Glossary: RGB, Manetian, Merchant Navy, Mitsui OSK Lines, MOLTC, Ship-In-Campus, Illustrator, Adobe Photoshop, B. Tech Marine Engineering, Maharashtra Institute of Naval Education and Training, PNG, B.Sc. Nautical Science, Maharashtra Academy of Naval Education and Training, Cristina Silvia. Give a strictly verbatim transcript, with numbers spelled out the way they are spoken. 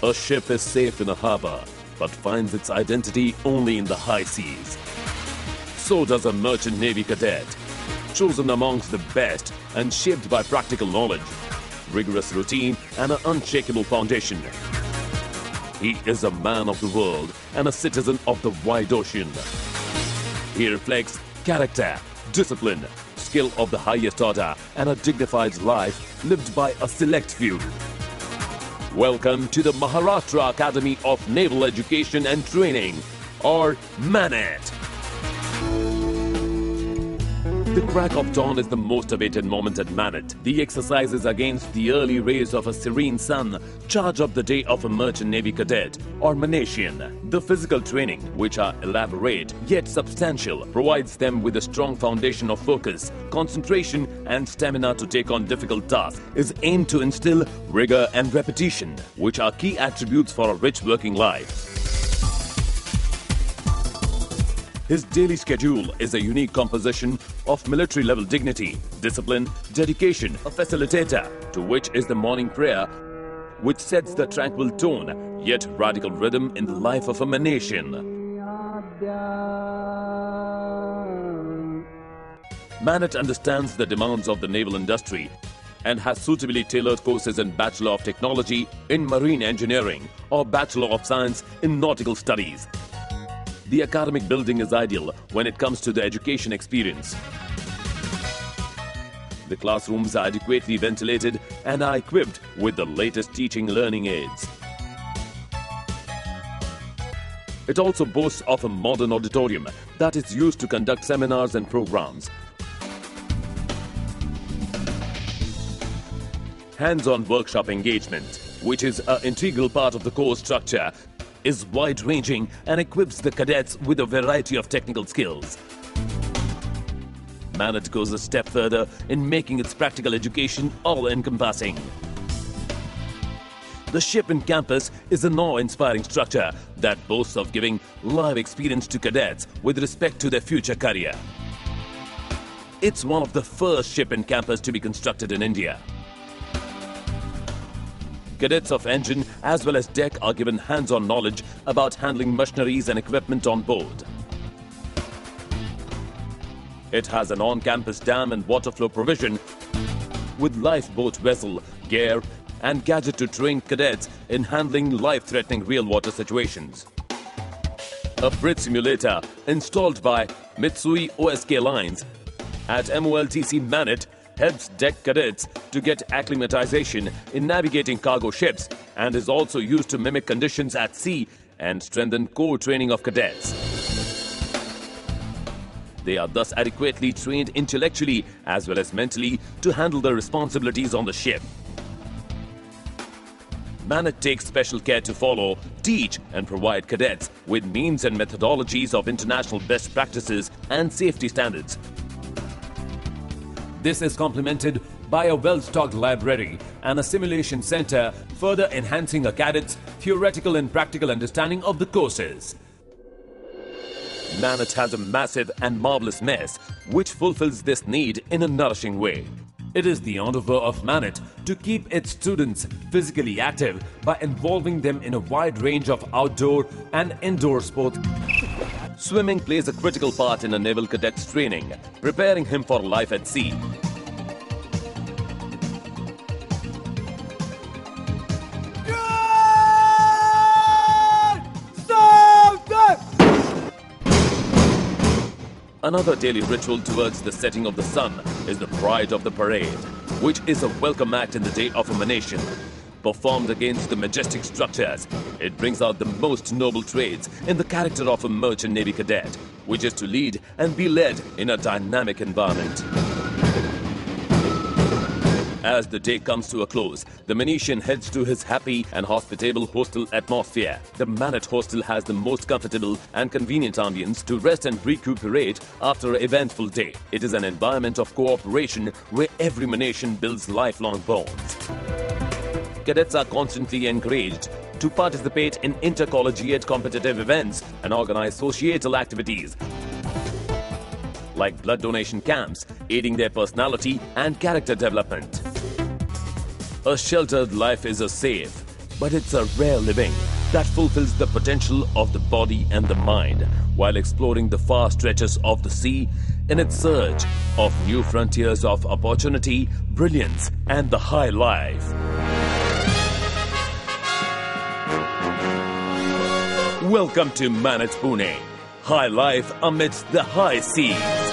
A ship is safe in a harbor, but finds its identity only in the high seas. So does a merchant navy cadet, chosen amongst the best and shaped by practical knowledge, rigorous routine and an unshakable foundation. He is a man of the world and a citizen of the wide ocean. He reflects character, discipline, skill of the highest order and a dignified life lived by a select few. Welcome to the Maharashtra Academy of Naval Education and Training, or MANET. The crack of dawn is the most awaited moment at MANET. The exercise is against the early rays of a serene sun, charge up the day of a merchant navy cadet or Manetian. The physical training, which are elaborate yet substantial, provides them with a strong foundation of focus, concentration and stamina to take on difficult tasks, is aimed to instill rigor and repetition, which are key attributes for a rich working life. His daily schedule is a unique composition of military-level dignity, discipline, dedication, a facilitator, to which is the morning prayer, which sets the tranquil tone, yet radical rhythm in the life of a Manetian. MANET understands the demands of the naval industry and has suitably tailored courses in Bachelor of Technology in Marine Engineering or Bachelor of Science in Nautical Studies. The academic building is ideal when it comes to the education experience. The classrooms are adequately ventilated and are equipped with the latest teaching learning aids. It also boasts of a modern auditorium that is used to conduct seminars and programs. Hands-on workshop engagement, which is an integral part of the course structure, is wide-ranging and equips the cadets with a variety of technical skills. MANET goes a step further in making its practical education all-encompassing. The ship in campus is an awe-inspiring structure that boasts of giving live experience to cadets with respect to their future career. It's one of the first ship in campus to be constructed in India. Cadets of engine as well as deck are given hands-on knowledge about handling machineries and equipment on board. It has an on-campus dam and water flow provision with lifeboat vessel, gear and gadget to train cadets in handling life-threatening real water situations. A bridge simulator installed by Mitsui O S K Lines at M O L T C MANET helps deck cadets to get acclimatization in navigating cargo ships and is also used to mimic conditions at sea and strengthen core training of cadets. They are thus adequately trained intellectually as well as mentally to handle their responsibilities on the ship. MANET takes special care to follow, teach and provide cadets with means and methodologies of international best practices and safety standards. This is complemented by a well-stocked library and a simulation center, further enhancing a cadet's theoretical and practical understanding of the courses. MANET has a massive and marvelous mess, which fulfills this need in a nourishing way. It is the endeavor of MANET to keep its students physically active by involving them in a wide range of outdoor and indoor sports. Swimming plays a critical part in a naval cadet's training, preparing him for life at sea. Another daily ritual towards the setting of the sun is the pride of the parade, which is a welcome act in the day of emanation. Performed against the majestic structures, it brings out the most noble traits in the character of a merchant navy cadet, which is to lead and be led in a dynamic environment. As the day comes to a close, the Manetian heads to his happy and hospitable hostel atmosphere. The MANET hostel has the most comfortable and convenient ambience to rest and recuperate after an eventful day. It is an environment of cooperation where every Manetian builds lifelong bonds. Cadets are constantly encouraged to participate in intercollegiate competitive events and organize societal activities like blood donation camps, aiding their personality and character development. A sheltered life is a safe, but it's a rare living that fulfills the potential of the body and the mind while exploring the far stretches of the sea in its search of new frontiers of opportunity, brilliance, and the high life. Welcome to Manage Pune, high life amidst the high seas.